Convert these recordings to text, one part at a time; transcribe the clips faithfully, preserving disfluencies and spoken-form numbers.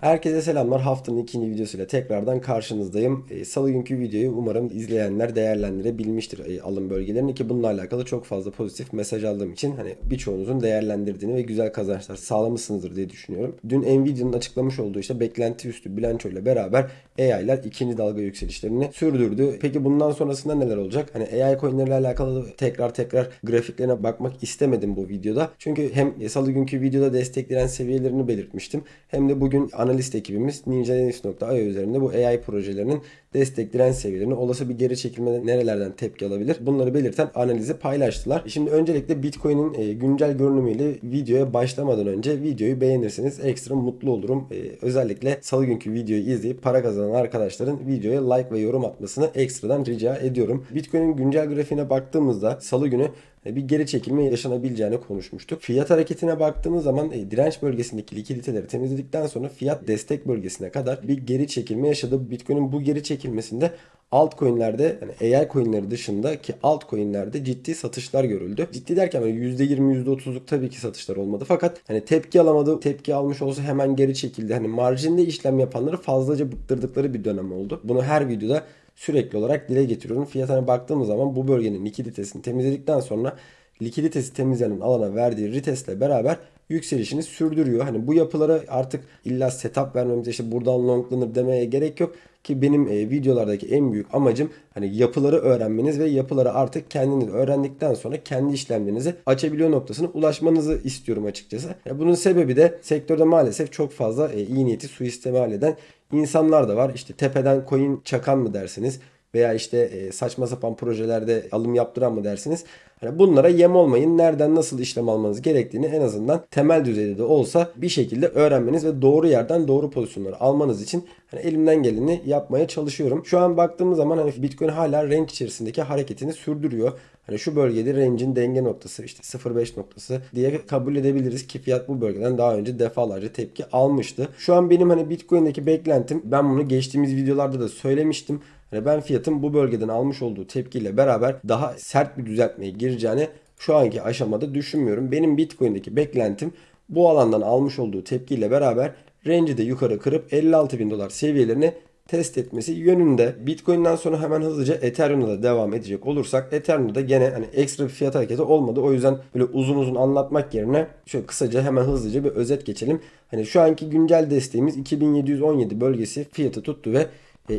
Herkese selamlar. Haftanın ikinci videosuyla tekrardan karşınızdayım. E, Salı günkü videoyu umarım izleyenler değerlendirebilmiştir e, alım bölgelerini, ki bununla alakalı çok fazla pozitif mesaj aldığım için hani birçoğunuzun değerlendirdiğini ve güzel kazançlar sağlamışsınızdır diye düşünüyorum. Dün Nvidia'nın açıklamış olduğu işte beklenti üstü bilanço ile beraber A I'lar ikinci dalga yükselişlerini sürdürdü. Peki bundan sonrasında neler olacak? Hani A I coinlerle alakalı tekrar tekrar grafiklerine bakmak istemedim bu videoda. Çünkü hem Salı günkü videoda desteklenen seviyelerini belirtmiştim, hem de bugün analist ekibimiz ninjanews nokta i o üzerinde bu A I projelerinin destek direnç seviyelerini, olası bir geri çekilme nerelerden tepki alabilir, bunları belirten analizi paylaştılar. Şimdi öncelikle Bitcoin'in e, güncel görünümüyle videoya başlamadan önce videoyu beğenirseniz ekstra mutlu olurum. E, özellikle salı günkü videoyu izleyip para kazanan arkadaşların videoya like ve yorum atmasını ekstradan rica ediyorum. Bitcoin'in güncel grafiğine baktığımızda salı günü bir geri çekilme yaşanabileceğini konuşmuştuk. Fiyat hareketine baktığımız zaman e, direnç bölgesindeki likiditeleri temizledikten sonra fiyat destek bölgesine kadar bir geri çekilme yaşadı. Bitcoin'in bu geri çekilmesinde altcoin'lerde, yani A I coin'leri dışında ki altcoin'lerde ciddi satışlar görüldü. Ciddi derken böyle yüzde yirmi yüzde otuzluk tabii ki satışlar olmadı, fakat hani tepki alamadı. Tepki almış olsa hemen geri çekildi. Hani marjinde işlem yapanları fazlaca bıktırdıkları bir dönem oldu. Bunu her videoda sürekli olarak dile getiriyorum. Fiyatına baktığımız zaman bu bölgenin likiditesini temizledikten sonra likiditesi temizlenen alana verdiği retestle beraber yükselişini sürdürüyor. Hani bu yapılara artık illa setup vermemize, işte buradan longlanır demeye gerek yok. Ki benim e, videolardaki en büyük amacım hani yapıları öğrenmeniz ve yapıları artık kendiniz öğrendikten sonra kendi işlemlerinizi açabiliyor noktasına ulaşmanızı istiyorum açıkçası. Yani bunun sebebi de sektörde maalesef çok fazla e, iyi niyeti suistimal eden insanlar da var. İşte tepeden coin çakan mı dersiniz, veya işte e, saçma sapan projelerde alım yaptıran mı dersiniz. Hani bunlara yem olmayın. Nereden nasıl işlem almanız gerektiğini en azından temel düzeyde de olsa bir şekilde öğrenmeniz ve doğru yerden doğru pozisyonları almanız için hani elimden geleni yapmaya çalışıyorum. Şu an baktığımız zaman hani Bitcoin hala range içerisindeki hareketini sürdürüyor. Hani şu bölgede range'in denge noktası, işte sıfır nokta beş noktası diye kabul edebiliriz ki fiyat bu bölgeden daha önce defalarca tepki almıştı. Şu an benim hani Bitcoin'deki beklentim, ben bunu geçtiğimiz videolarda da söylemiştim. Hani ben fiyatın bu bölgeden almış olduğu tepkiyle beraber daha sert bir düzeltmeye gireceğini şu anki aşamada düşünmüyorum. Benim Bitcoin'deki beklentim bu alandan almış olduğu tepkiyle beraber range'i de yukarı kırıp elli altı bin dolar seviyelerini test etmesi yönünde. Bitcoin'den sonra hemen hızlıca Ethereum'da da devam edecek olursak, Ethereum'da gene hani ekstra bir fiyat hareketi olmadı. O yüzden böyle uzun uzun anlatmak yerine şöyle kısaca hemen hızlıca bir özet geçelim. Hani şu anki güncel desteğimiz iki bin yedi yüz on yedi bölgesi fiyatı tuttu ve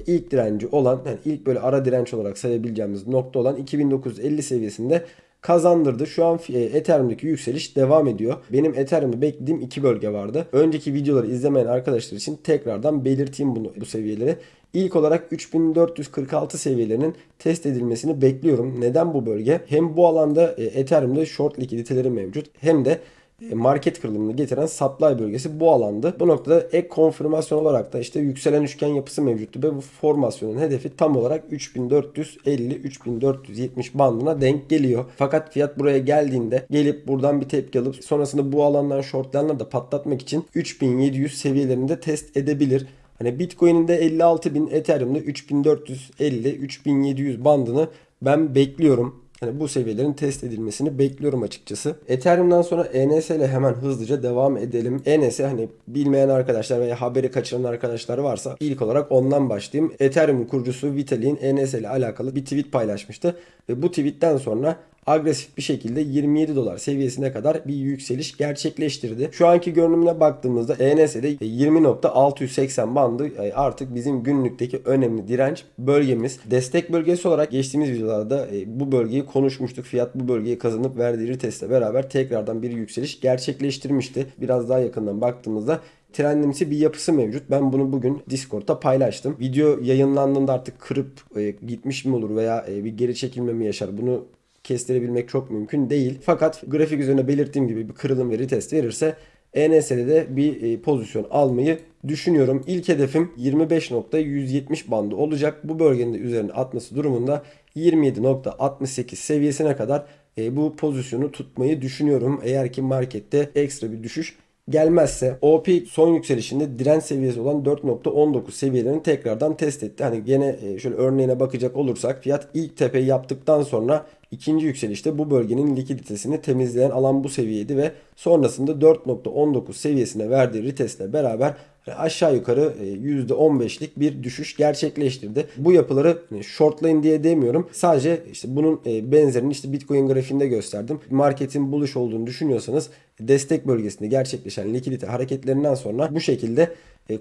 İlk direnci olan, yani ilk böyle ara direnç olarak sayabileceğimiz nokta olan iki bin dokuz yüz elli seviyesinde kazandırdı. Şu an Ethereum'daki yükseliş devam ediyor. Benim Ethereum'da beklediğim iki bölge vardı. Önceki videoları izlemeyen arkadaşlar için tekrardan belirteyim bunu, bu seviyeleri. İlk olarak üç bin dört yüz kırk altı seviyelerinin test edilmesini bekliyorum. Neden bu bölge? Hem bu alanda Ethereum'da short likiditeleri mevcut, hem de market kırılımını getiren supply bölgesi bu alandı. Bu noktada ek konfirmasyon olarak da işte yükselen üçgen yapısı mevcuttu ve bu formasyonun hedefi tam olarak üç bin dört yüz elli üç bin dört yüz yetmiş bandına denk geliyor. Fakat fiyat buraya geldiğinde gelip buradan bir tepki alıp sonrasında bu alandan shortlanları da patlatmak için üç bin yedi yüz seviyelerinde test edebilir. Hani Bitcoin'in de elli altı bin, Ethereum'da üç bin dört yüz elli üç bin yedi yüz bandını ben bekliyorum. Yani bu seviyelerin test edilmesini bekliyorum açıkçası. Ethereum'dan sonra E N S ile hemen hızlıca devam edelim. E N S, hani bilmeyen arkadaşlar veya haberi kaçıran arkadaşlar varsa ilk olarak ondan başlayayım. Ethereum'un kurucusu Vitalik'in E N S ile alakalı bir tweet paylaşmıştı ve bu tweetten sonra agresif bir şekilde yirmi yedi dolar seviyesine kadar bir yükseliş gerçekleştirdi. Şu anki görünümüne baktığımızda E N S'de yirmi nokta altı yüz seksen bandı artık bizim günlükteki önemli direnç bölgemiz. Destek bölgesi olarak geçtiğimiz videolarda bu bölgeyi konuşmuştuk. Fiyat bu bölgeyi kazanıp verdiği retestle beraber tekrardan bir yükseliş gerçekleştirmişti. Biraz daha yakından baktığımızda trendimsi bir yapısı mevcut. Ben bunu bugün Discord'da paylaştım. Video yayınlandığında artık kırıp e, gitmiş mi olur veya e, bir geri çekilme mi yaşar, bunu kestirebilmek çok mümkün değil. Fakat grafik üzerine belirttiğim gibi bir kırılım ve retest verirse E N S'de de bir pozisyon almayı düşünüyorum. İlk hedefim yirmi beş nokta yüz yetmiş bandı olacak. Bu bölgenin de üzerine atması durumunda yirmi yedi nokta altmış sekiz seviyesine kadar bu pozisyonu tutmayı düşünüyorum. Eğer ki markette ekstra bir düşüş gelmezse. O P son yükselişinde direnç seviyesi olan dört nokta on dokuz seviyelerini tekrardan test etti. Hani gene şöyle örneğine bakacak olursak fiyat ilk tepeyi yaptıktan sonra İkinci yükselişte bu bölgenin likiditesini temizleyen alan bu seviyeydi ve sonrasında dört nokta on dokuz seviyesine verdiği retestle beraber aşağı yukarı yüzde on beşlik bir düşüş gerçekleştirdi. Bu yapıları shortlayın diye demiyorum. Sadece işte bunun benzerini işte Bitcoin grafiğinde gösterdim. Marketin buluş olduğunu düşünüyorsanız destek bölgesinde gerçekleşen likidite hareketlerinden sonra bu şekilde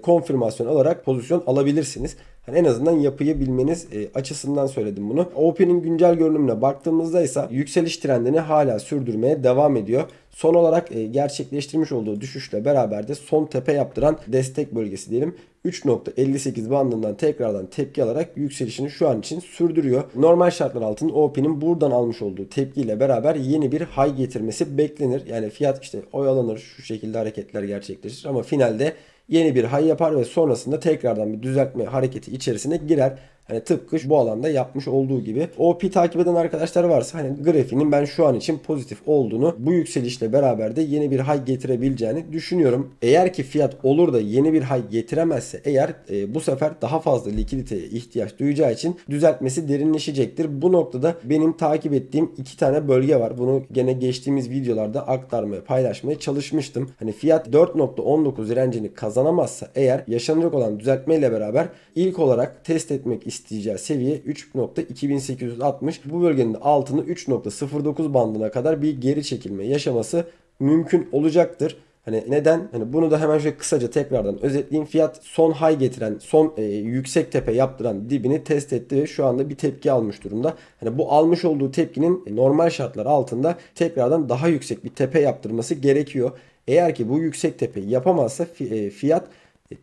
konfirmasyon alarak pozisyon alabilirsiniz. Yani en azından yapıyı bilmeniz açısından söyledim bunu. O P'nin güncel görünümüne baktığımızda ise yükseliş trendini hala sürdürmeye devam ediyor. Son olarak gerçekleştirmiş olduğu düşüşle beraber de son tepe yaptıran destek bölgesi diyelim üç nokta elli sekiz bandından tekrardan tepki alarak yükselişini şu an için sürdürüyor. Normal şartlar altında O P'nin buradan almış olduğu tepkiyle beraber yeni bir high getirmesi beklenir. Yani fiyat işte oyalanır, şu şekilde hareketler gerçekleşir ama finalde yeni bir high yapar ve sonrasında tekrardan bir düzeltme hareketi içerisine girer. Hani tıpkı bu alanda yapmış olduğu gibi. O P takip eden arkadaşlar varsa hani grafiğinin ben şu an için pozitif olduğunu, bu yükselişle beraber de yeni bir high getirebileceğini düşünüyorum. Eğer ki fiyat olur da yeni bir high getiremezse eğer e, bu sefer daha fazla likiditeye ihtiyaç duyacağı için düzeltmesi derinleşecektir. Bu noktada benim takip ettiğim iki tane bölge var. Bunu gene geçtiğimiz videolarda aktarmaya, paylaşmaya çalışmıştım. Hani fiyat dört nokta on dokuz direncini kazanamazsa eğer yaşanacak olan düzeltmeyle beraber ilk olarak test etmek istiyorum. isteyeceği seviye üç nokta iki bin sekiz yüz altmış. Bu bölgenin altını üç nokta sıfır dokuz bandına kadar bir geri çekilme yaşaması mümkün olacaktır. Hani neden? Hani bunu da hemen şöyle kısaca tekrardan özetleyeyim. Fiyat son high getiren, son e, yüksek tepe yaptıran dibini test etti ve şu anda bir tepki almış durumda. Hani bu almış olduğu tepkinin normal şartlar altında tekrardan daha yüksek bir tepe yaptırması gerekiyor. Eğer ki bu yüksek tepeyi yapamazsa fiyat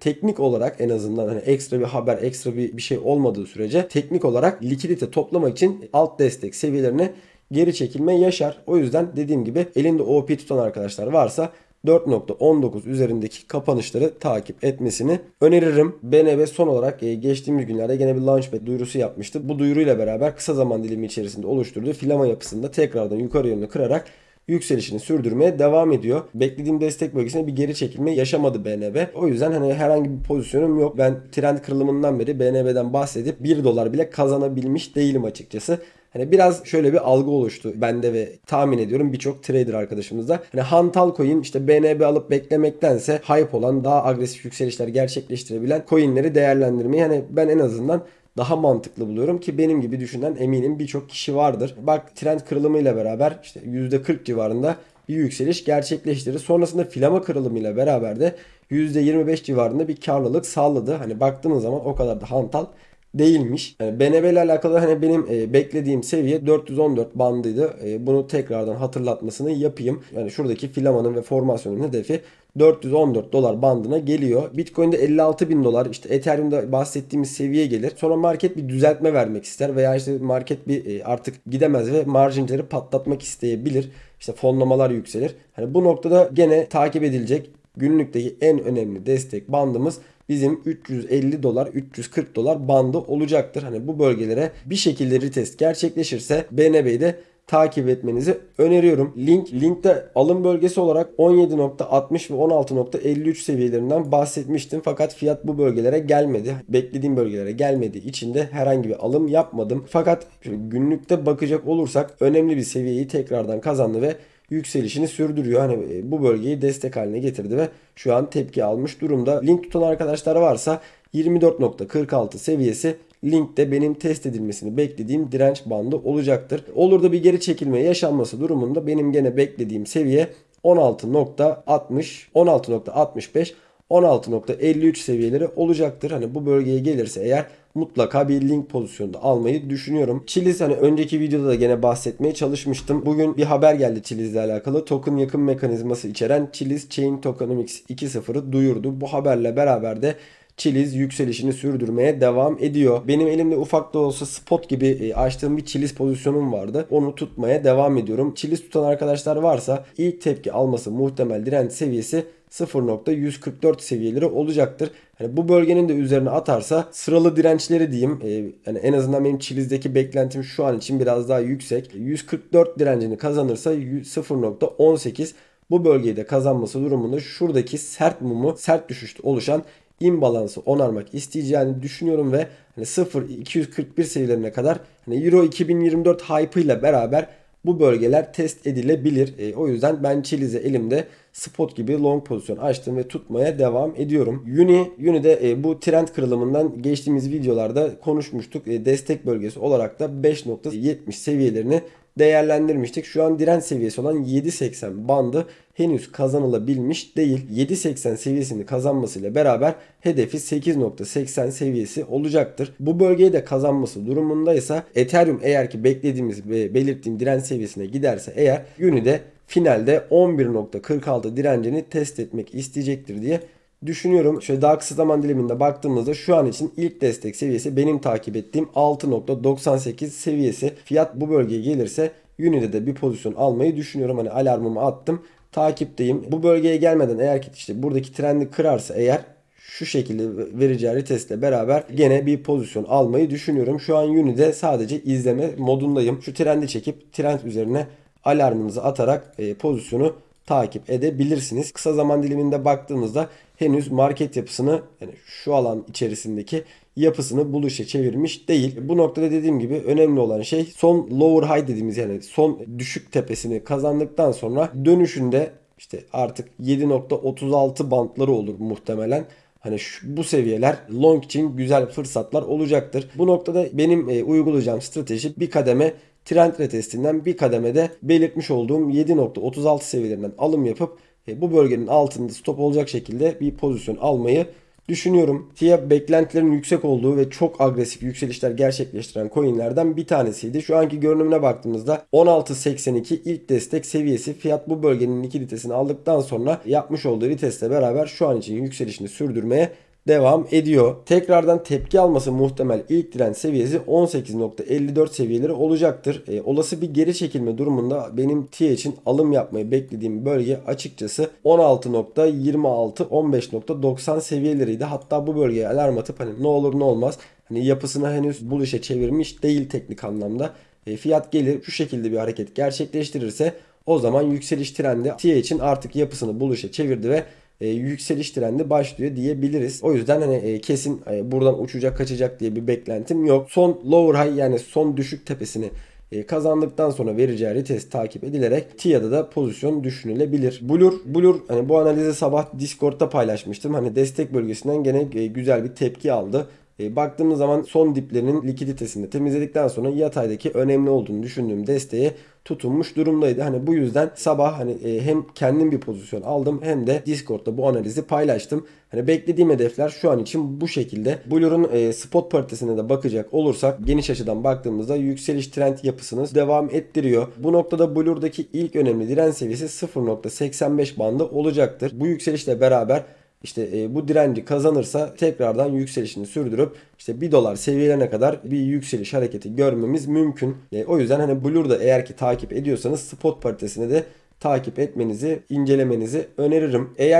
teknik olarak en azından hani ekstra bir haber, ekstra bir, bir şey olmadığı sürece teknik olarak likidite toplamak için alt destek seviyelerine geri çekilme yaşar. O yüzden dediğim gibi elinde O P tutan arkadaşlar varsa dört nokta on dokuz üzerindeki kapanışları takip etmesini öneririm. B N B son olarak geçtiğimiz günlerde gene bir launchpad duyurusu yapmıştı. Bu duyuruyla beraber kısa zaman dilimi içerisinde oluşturduğu filama yapısında tekrardan yukarı yönlü kırarak yükselişini sürdürmeye devam ediyor. Beklediğim destek bölgesine bir geri çekilme yaşamadı B N B. O yüzden hani herhangi bir pozisyonum yok. Ben trend kırılımından beri B N B'den bahsedip bir dolar bile kazanabilmiş değilim açıkçası. Hani biraz şöyle bir algı oluştu bende ve tahmin ediyorum birçok trader arkadaşımızda. Hani hantal coin işte B N B alıp beklemektense hype olan, daha agresif yükselişler gerçekleştirebilen coinleri değerlendirmeyi hani ben en azından daha mantıklı buluyorum ki benim gibi düşünen eminim birçok kişi vardır. Bak trend kırılımıyla beraber işte yüzde kırk civarında bir yükseliş gerçekleştirir. Sonrasında filama kırılımıyla beraber de yüzde yirmi beş civarında bir karlılık sağladı. Hani baktığınız zaman o kadar da hantal değilmiş. Yani B N B ile alakalı hani benim e, beklediğim seviye dört yüz on dört bandıydı. E, bunu tekrardan hatırlatmasını yapayım. Yani şuradaki filamanın ve formasyonun hedefi dört yüz on dört dolar bandına geliyor. Bitcoin'de elli altı bin dolar, işte Ethereum'da bahsettiğimiz seviyeye gelir. Sonra market bir düzeltme vermek ister veya işte market bir artık gidemez ve marjinleri patlatmak isteyebilir. İşte fonlamalar yükselir. Hani bu noktada gene takip edilecek günlükteki en önemli destek bandımız bizim üç yüz elli dolar, üç yüz kırk dolar bandı olacaktır. Hani bu bölgelere bir şekilde retest gerçekleşirse B N B'yi de takip etmenizi öneriyorum. Link, linkte alım bölgesi olarak on yedi nokta altmış ve on altı nokta elli üç seviyelerinden bahsetmiştim. Fakat fiyat bu bölgelere gelmedi. Beklediğim bölgelere gelmediği için de herhangi bir alım yapmadım. Fakat günlükte bakacak olursak önemli bir seviyeyi tekrardan kazandı ve yükselişini sürdürüyor. Hani bu bölgeyi destek haline getirdi ve şu an tepki almış durumda. Link tutan arkadaşlar varsa yirmi dört nokta kırk altı seviyesi linkte benim test edilmesini beklediğim direnç bandı olacaktır. Olur da bir geri çekilme yaşanması durumunda benim gene beklediğim seviye on altı nokta altmış, on altı nokta altmış beş, on altı nokta elli üç seviyeleri olacaktır. Hani bu bölgeye gelirse eğer mutlaka bir link pozisyonda almayı düşünüyorum. Chiliz hani önceki videoda da gene bahsetmeye çalışmıştım. Bugün bir haber geldi Chiliz'le alakalı. Token yakın mekanizması içeren Chiliz Chain Tokenomics iki nokta sıfırı duyurdu. Bu haberle beraber de Chiliz yükselişini sürdürmeye devam ediyor. Benim elimde ufak da olsa spot gibi açtığım bir Chiliz pozisyonum vardı. Onu tutmaya devam ediyorum. Chiliz tutan arkadaşlar varsa ilk tepki alması muhtemel direnç seviyesi sıfır nokta yüz kırk dört seviyeleri olacaktır. Yani bu bölgenin de üzerine atarsa sıralı dirençleri diyeyim. Ee, yani en azından benim Chiliz'deki beklentim şu an için biraz daha yüksek. yüz kırk dört direncini kazanırsa sıfır nokta on sekiz bu bölgeyi de kazanması durumunda şuradaki sert mumu, sert düşüşte oluşan imbalansı onarmak isteyeceğini düşünüyorum ve hani sıfır nokta iki yüz kırk bir seviyelerine kadar hani Euro iki bin yirmi dört hype ile beraber bu bölgeler test edilebilir. E, o yüzden ben Chili'ze elimde spot gibi long pozisyon açtım ve tutmaya devam ediyorum. Uni, Uni'de e, bu trend kırılımından geçtiğimiz videolarda konuşmuştuk. E, destek bölgesi olarak da beş nokta yetmiş seviyelerini değerlendirmiştik. Şu an direnç seviyesi olan yedi seksen bandı henüz kazanılabilmiş değil. yedi seksen seviyesini kazanmasıyla beraber hedefi sekiz nokta seksen seviyesi olacaktır. Bu bölgeyi de kazanması durumundaysa Ethereum eğer ki beklediğimiz ve belirttiğim direnç seviyesine giderse eğer Uni'de finalde on bir nokta kırk altı direncini test etmek isteyecektir diye düşünüyorum. Şöyle daha kısa zaman diliminde baktığımızda şu an için ilk destek seviyesi benim takip ettiğim altı nokta doksan sekiz seviyesi. Fiyat bu bölgeye gelirse Uni'de de bir pozisyon almayı düşünüyorum. Hani alarmımı attım. Takipteyim. Bu bölgeye gelmeden eğer ki işte buradaki trendi kırarsa eğer şu şekilde vereceği retestle beraber gene bir pozisyon almayı düşünüyorum. Şu an Uni'de sadece izleme modundayım. Şu trendi çekip trend üzerine alarmınızı atarak e, pozisyonu takip edebilirsiniz. Kısa zaman diliminde baktığınızda henüz market yapısını, yani şu alan içerisindeki yapısını buluşa çevirmiş değil. Bu noktada dediğim gibi önemli olan şey son lower high dediğimiz, yani son düşük tepesini kazandıktan sonra dönüşünde işte artık yedi nokta otuz altı bantları olur muhtemelen. Hani şu, bu seviyeler long için güzel fırsatlar olacaktır. Bu noktada benim e, uygulayacağım strateji bir kademe trend retestinden bir kademede belirtmiş olduğum yedi nokta otuz altı seviyelerinden alım yapıp e, bu bölgenin altında stop olacak şekilde bir pozisyon almayı düşünüyorum. T I A beklentilerin yüksek olduğu ve çok agresif yükselişler gerçekleştiren coinlerden bir tanesiydi. Şu anki görünümüne baktığımızda on altı seksen iki ilk destek seviyesi. Fiyat bu bölgenin likiditesini aldıktan sonra yapmış olduğu retestle beraber şu an için yükselişini sürdürmeye devam ediyor. Tekrardan tepki alması muhtemel ilk direnç seviyesi on sekiz nokta elli dört seviyeleri olacaktır. E, olası bir geri çekilme durumunda benim T I A için alım yapmayı beklediğim bölge açıkçası on altı nokta yirmi altı on beş nokta doksan seviyeleriydi. Hatta bu bölgeye alarm atıp hani ne olur ne olmaz, hani yapısını henüz buluşa çevirmiş değil teknik anlamda. E, fiyat gelir şu şekilde bir hareket gerçekleştirirse o zaman yükseliş trendi T I A için artık yapısını buluşa çevirdi ve E, yükseliş trendi başlıyor diyebiliriz. O yüzden hani e, kesin e, buradan uçacak kaçacak diye bir beklentim yok. Son lower high, yani son düşük tepesini e, kazandıktan sonra vereceği retest takip edilerek T I A'da da pozisyon düşünülebilir. Blur, Blur hani bu analizi sabah Discord'da paylaşmıştım. Hani destek bölgesinden gene e, güzel bir tepki aldı. E, baktığımız zaman son diplerinin likiditesini temizledikten sonra yataydaki önemli olduğunu düşündüğüm desteğe tutunmuş durumdaydı. Hani bu yüzden sabah hani e, hem kendim bir pozisyon aldım hem de Discord'da bu analizi paylaştım. Hani beklediğim hedefler şu an için bu şekilde. Blur'un e, spot paritesine de bakacak olursak geniş açıdan baktığımızda yükseliş trend yapısını devam ettiriyor. Bu noktada Blur'daki ilk önemli direnç seviyesi sıfır nokta seksen beş bandı olacaktır. Bu yükselişle beraber İşte e, bu direnci kazanırsa tekrardan yükselişini sürdürüp işte bir dolar seviyelerine kadar bir yükseliş hareketi görmemiz mümkün. E, o yüzden hani Blur'da eğer ki takip ediyorsanız spot paritesini de takip etmenizi, incelemenizi öneririm. A I,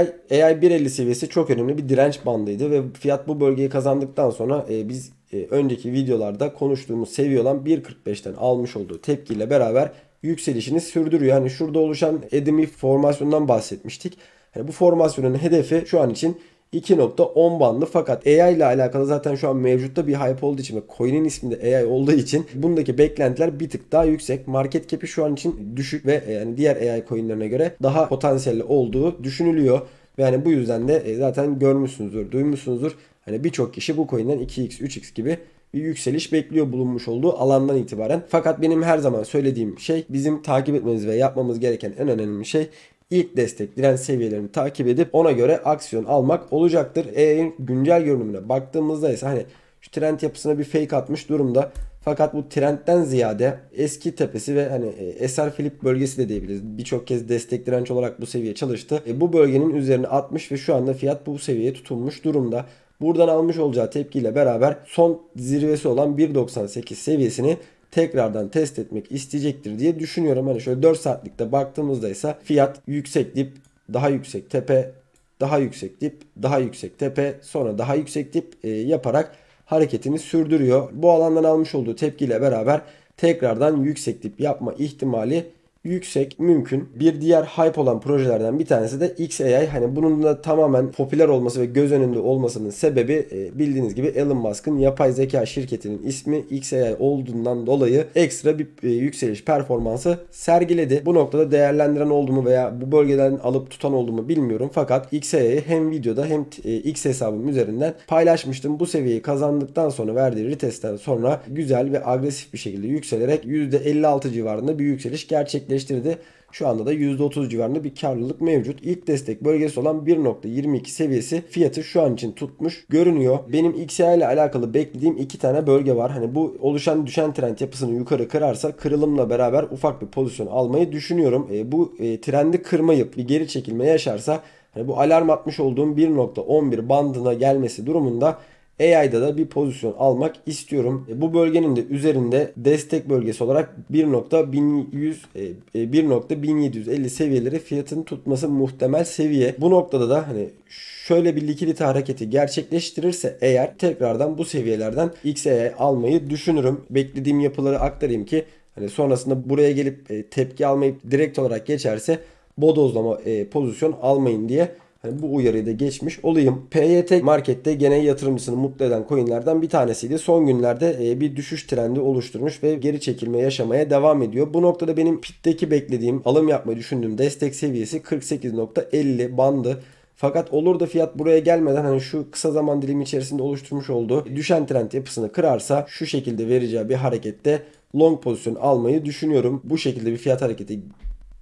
A I bir elli seviyesi çok önemli bir direnç bandıydı ve fiyat bu bölgeyi kazandıktan sonra e, biz e, önceki videolarda konuştuğumuz seviye olan bir kırk beşten almış olduğu tepkiyle beraber yükselişini sürdürüyor. Hani şurada oluşan edimi formasyonundan bahsetmiştik. Yani bu formasyonun hedefi şu an için iki nokta on bandı, fakat A I ile alakalı zaten şu an mevcutta bir hype olduğu için ve coin'in ismi de A I olduğu için bundaki beklentiler bir tık daha yüksek. Market cap'i şu an için düşük ve yani diğer A I coin'lerine göre daha potansiyelli olduğu düşünülüyor. Yani bu yüzden de zaten görmüşsünüzdür, duymuşsunuzdur. Hani birçok kişi bu coin'den iki x, üç x gibi bir yükseliş bekliyor bulunmuş olduğu alandan itibaren. Fakat benim her zaman söylediğim şey, bizim takip etmemiz ve yapmamız gereken en önemli şey İlk destek direnç seviyelerini takip edip ona göre aksiyon almak olacaktır. Eğer güncel görünümüne baktığımızda ise hani şu trend yapısına bir fake atmış durumda. Fakat bu trendten ziyade eski tepesi ve hani eser Philip bölgesi de diyebiliriz. Birçok kez destek direnç olarak bu seviye çalıştı. E bu bölgenin üzerine atmış ve şu anda fiyat bu seviyeye tutunmuş durumda. Buradan almış olacağı tepkiyle beraber son zirvesi olan bir doksan sekiz seviyesini tekrardan test etmek isteyecektir diye düşünüyorum. Hani şöyle dört saatlikte baktığımızda ise fiyat yüksek dip, daha yüksek tepe, daha yüksek dip, daha yüksek tepe, sonra daha yüksek dip e, yaparak hareketini sürdürüyor. Bu alandan almış olduğu tepkiyle beraber tekrardan yüksek dip yapma ihtimali yüksek mümkün. Bir diğer hype olan projelerden bir tanesi de X A I. Hani bunun da tamamen popüler olması ve göz önünde olmasının sebebi bildiğiniz gibi Elon Musk'ın yapay zeka şirketinin ismi X A I olduğundan dolayı ekstra bir yükseliş performansı sergiledi. Bu noktada değerlendiren oldu mu veya bu bölgeden alıp tutan oldu mu bilmiyorum. Fakat X A I'yi hem videoda hem X hesabım üzerinden paylaşmıştım. Bu seviyeyi kazandıktan sonra, verdiği retestten sonra güzel ve agresif bir şekilde yükselerek yüzde elli altı civarında bir yükseliş gerçekleştirdi. Şu anda da yüzde otuz civarında bir karlılık mevcut. İlk destek bölgesi olan bir nokta yirmi iki seviyesi fiyatı şu an için tutmuş görünüyor. Benim X A I ile alakalı beklediğim iki tane bölge var. Hani bu oluşan düşen trend yapısını yukarı kırarsa kırılımla beraber ufak bir pozisyon almayı düşünüyorum. E, bu e, trendi kırmayıp bir geri çekilme yaşarsa hani bu alarm atmış olduğum bir nokta on bir bandına gelmesi durumunda A I'da da bir pozisyon almak istiyorum. Bu bölgenin de üzerinde destek bölgesi olarak bir nokta bin yedi yüz elli seviyeleri fiyatın tutması muhtemel seviye. Bu noktada da hani şöyle bir likidite hareketi gerçekleştirirse eğer tekrardan bu seviyelerden X A I almayı düşünürüm. Beklediğim yapıları aktarayım ki hani sonrasında buraya gelip tepki almayıp direkt olarak geçerse bodozlama pozisyon almayın diye bu uyarıyı da geçmiş olayım. P Y T markette gene yatırımcısını mutlu eden coinlerden bir tanesiydi. Son günlerde bir düşüş trendi oluşturmuş ve geri çekilme yaşamaya devam ediyor. Bu noktada benim pitteki beklediğim, alım yapmayı düşündüğüm destek seviyesi kırk sekiz nokta elli bandı. Fakat olur da fiyat buraya gelmeden hani şu kısa zaman dilimi içerisinde oluşturmuş olduğu düşen trend yapısını kırarsa şu şekilde vereceği bir harekette long pozisyon almayı düşünüyorum. Bu şekilde bir fiyat hareketi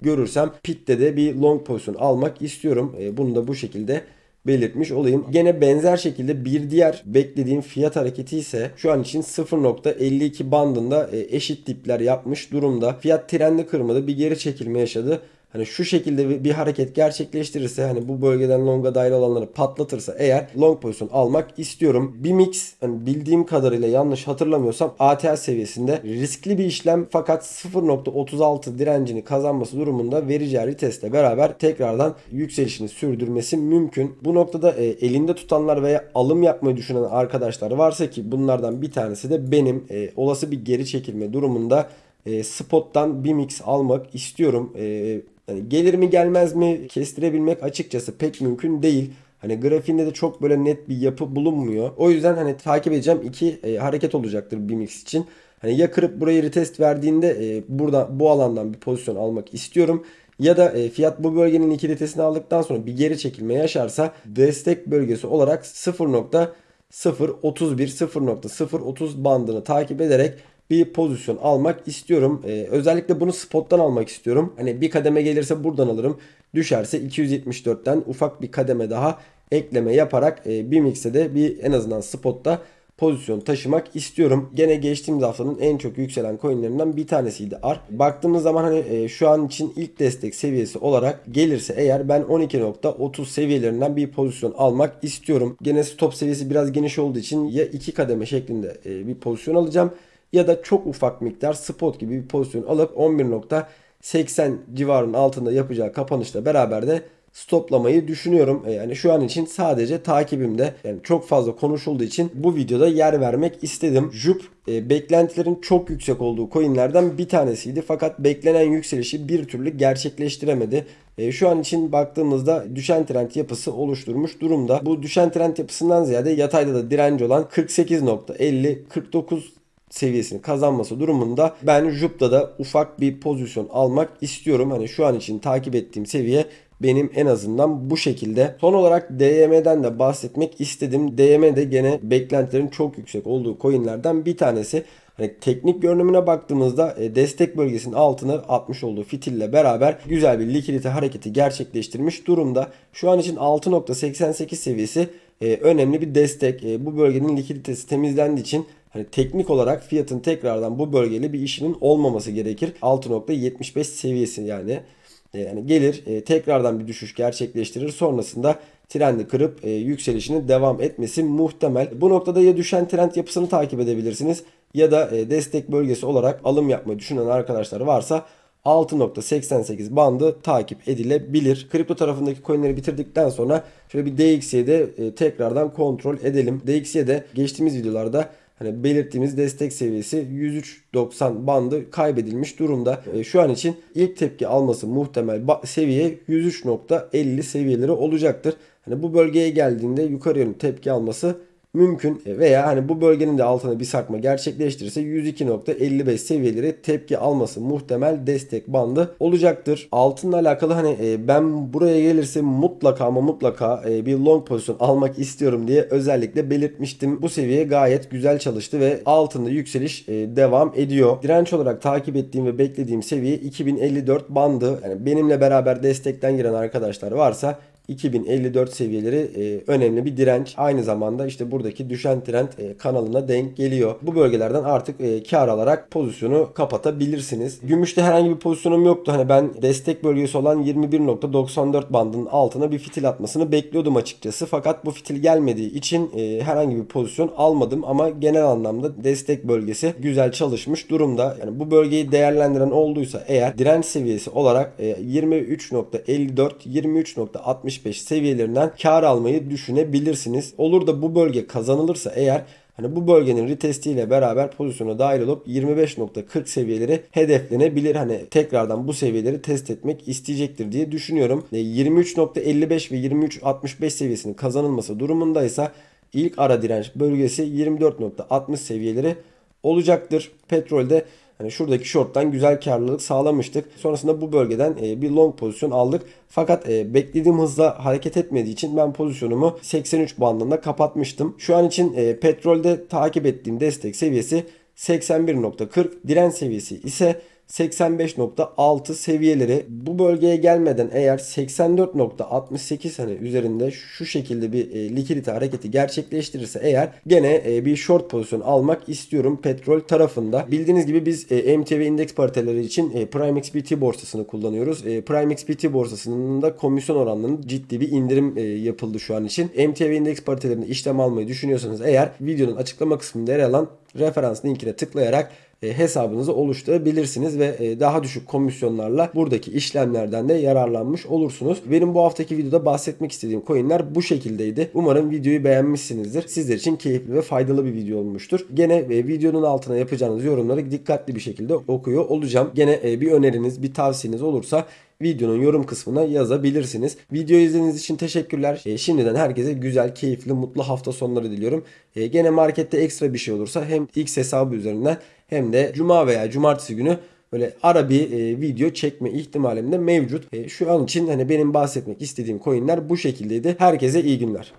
görürsem pitte de bir long pozisyon almak istiyorum. Bunu da bu şekilde belirtmiş olayım. Gene benzer şekilde bir diğer beklediğim fiyat hareketi ise şu an için sıfır nokta elli iki bandında eşit dipler yapmış durumda. Fiyat trendi kırmadı, bir geri çekilme yaşadı. Hani şu şekilde bir hareket gerçekleştirirse, hani bu bölgeden longa dair olanları patlatırsa eğer long pozisyon almak istiyorum. Bir mix, hani bildiğim kadarıyla yanlış hatırlamıyorsam A T H seviyesinde riskli bir işlem, fakat sıfır nokta otuz altı direncini kazanması durumunda vereceği retestle beraber tekrardan yükselişini sürdürmesi mümkün. Bu noktada e, elinde tutanlar veya alım yapmayı düşünen arkadaşlar varsa, ki bunlardan bir tanesi de benim, e, olası bir geri çekilme durumunda e, spot'tan bir mix almak istiyorum. E, Yani gelir mi gelmez mi kestirebilmek açıkçası pek mümkün değil. Hani grafiğinde de çok böyle net bir yapı bulunmuyor. O yüzden hani takip edeceğim iki e, hareket olacaktır B M X için. Hani ya kırıp burayı retest verdiğinde e, burada bu alandan bir pozisyon almak istiyorum. Ya da e, fiyat bu bölgenin likiditesini aldıktan sonra bir geri çekilme yaşarsa destek bölgesi olarak sıfır nokta sıfır otuz bir sıfır nokta sıfır otuz bandını takip ederek bir pozisyon almak istiyorum. Ee, özellikle bunu spot'tan almak istiyorum. Hani bir kademe gelirse buradan alırım. Düşerse iki yüz yetmiş dörtten ufak bir kademe daha ekleme yaparak e, B M X'e de bir en azından spot'ta pozisyon taşımak istiyorum. Gene geçtiğimiz haftanın en çok yükselen coinlerinden bir tanesiydi A R. Baktığımız zaman hani e, şu an için ilk destek seviyesi olarak gelirse eğer ben on iki nokta otuz seviyelerinden bir pozisyon almak istiyorum. Gene stop seviyesi biraz geniş olduğu için ya iki kademe şeklinde e, bir pozisyon alacağım, ya da çok ufak miktar spot gibi bir pozisyon alıp on bir nokta seksen civarının altında yapacağı kapanışla beraber de stoplamayı düşünüyorum. Yani şu an için sadece takibimde, yani çok fazla konuşulduğu için bu videoda yer vermek istedim. J U P e, beklentilerin çok yüksek olduğu coinlerden bir tanesiydi, fakat beklenen yükselişi bir türlü gerçekleştiremedi. E, şu an için baktığımızda düşen trend yapısı oluşturmuş durumda. Bu düşen trend yapısından ziyade yatayda da direnci olan kırk sekiz nokta elli kırk dokuz seviyesini kazanması durumunda ben J U P'da da ufak bir pozisyon almak istiyorum. Hani şu an için takip ettiğim seviye benim en azından bu şekilde. Son olarak D Y M'den de bahsetmek istedim. D Y M de gene beklentilerin çok yüksek olduğu coinlerden bir tanesi. Hani teknik görünümüne baktığımızda destek bölgesinin altına atmış olduğu fitille beraber güzel bir likidite hareketi gerçekleştirmiş durumda. Şu an için altı nokta seksen sekiz seviyesi önemli bir destek. Bu bölgenin likiditesi temizlendiği için hani teknik olarak fiyatın tekrardan bu bölgeyle bir işinin olmaması gerekir. altı nokta yetmiş beş seviyesi yani yani gelir, tekrardan bir düşüş gerçekleştirir. Sonrasında trendi kırıp yükselişini devam etmesi muhtemel. Bu noktada ya düşen trend yapısını takip edebilirsiniz, ya da destek bölgesi olarak alım yapmayı düşünen arkadaşlar varsa altı nokta seksen sekiz bandı takip edilebilir. Kripto tarafındaki coinleri bitirdikten sonra şöyle bir D X Y'de tekrardan kontrol edelim. D X Y'de geçtiğimiz videolarda hani belirttiğimiz destek seviyesi yüz üç nokta doksan bandı kaybedilmiş durumda. E, şu an için ilk tepki alması muhtemel seviye yüz üç nokta elli seviyeleri olacaktır. Hani bu bölgeye geldiğinde yukarı yönlü tepki alması mümkün veya hani bu bölgenin de altına bir sarkma gerçekleştirirse yüz iki nokta elli beş seviyeleri tepki alması muhtemel destek bandı olacaktır. Altınla alakalı hani ben buraya gelirse mutlaka ama mutlaka bir long pozisyon almak istiyorum diye özellikle belirtmiştim. Bu seviye gayet güzel çalıştı ve altında yükseliş devam ediyor. Direnç olarak takip ettiğim ve beklediğim seviye iki bin elli dört bandı. Yani benimle beraber destekten giren arkadaşlar varsa iki bin elli dört seviyeleri e, önemli bir direnç. Aynı zamanda işte buradaki düşen trend e, kanalına denk geliyor. Bu bölgelerden artık e, kar alarak pozisyonu kapatabilirsiniz. Gümüşte herhangi bir pozisyonum yoktu. Hani ben destek bölgesi olan yirmi bir nokta doksan dört bandının altına bir fitil atmasını bekliyordum açıkçası. Fakat bu fitil gelmediği için e, herhangi bir pozisyon almadım ama genel anlamda destek bölgesi güzel çalışmış durumda. Yani bu bölgeyi değerlendiren olduysa eğer direnç seviyesi olarak e, yirmi üç nokta elli dört, yirmi üç nokta altmış seviyelerinden kar almayı düşünebilirsiniz. Olur da bu bölge kazanılırsa eğer hani bu bölgenin retestiyle beraber pozisyona dahil olup yirmi beş nokta kırk seviyeleri hedeflenebilir. Hani tekrardan bu seviyeleri test etmek isteyecektir diye düşünüyorum. yirmi üç nokta elli beş ve yirmi üç nokta altmış beş seviyesinin kazanılması durumundaysa ilk ara direnç bölgesi yirmi dört nokta altmış seviyeleri olacaktır. Petrolde hani şuradaki short'tan güzel karlılık sağlamıştık. Sonrasında bu bölgeden bir long pozisyon aldık. Fakat beklediğim hızla hareket etmediği için ben pozisyonumu seksen üç bandında kapatmıştım. Şu an için petrolde takip ettiğim destek seviyesi seksen bir nokta kırk, direnç seviyesi ise seksen beş nokta altı seviyeleri. Bu bölgeye gelmeden eğer seksen dört nokta altmış sekiz hani üzerinde şu şekilde bir e, likidite hareketi gerçekleştirirse eğer gene e, bir short pozisyon almak istiyorum petrol tarafında. Bildiğiniz gibi biz e, M T V indeks pariteleri için e, PrimeXBT borsasını kullanıyoruz. E, PrimeXBT borsasının da komisyon oranlarının ciddi bir indirim e, yapıldı şu an için. M T V indeks paritelerinde işlem almayı düşünüyorsanız eğer videonun açıklama kısmında yer alan referans linkine tıklayarak hesabınızı oluşturabilirsiniz ve daha düşük komisyonlarla buradaki işlemlerden de yararlanmış olursunuz. Benim bu haftaki videoda bahsetmek istediğim coinler bu şekildeydi. Umarım videoyu beğenmişsinizdir. Sizler için keyifli ve faydalı bir video olmuştur. Gene videonun altına yapacağınız yorumları dikkatli bir şekilde okuyor olacağım. Gene bir öneriniz, bir tavsiyeniz olursa videonun yorum kısmına yazabilirsiniz. Videoyu izlediğiniz için teşekkürler. E, şimdiden herkese güzel, keyifli, mutlu hafta sonları diliyorum. E, gene markette ekstra bir şey olursa hem X hesabı üzerinden hem de cuma veya cumartesi günü böyle ara bir e, video çekme ihtimalim de mevcut. E, şu an için hani benim bahsetmek istediğim coinler bu şekildeydi. Herkese iyi günler.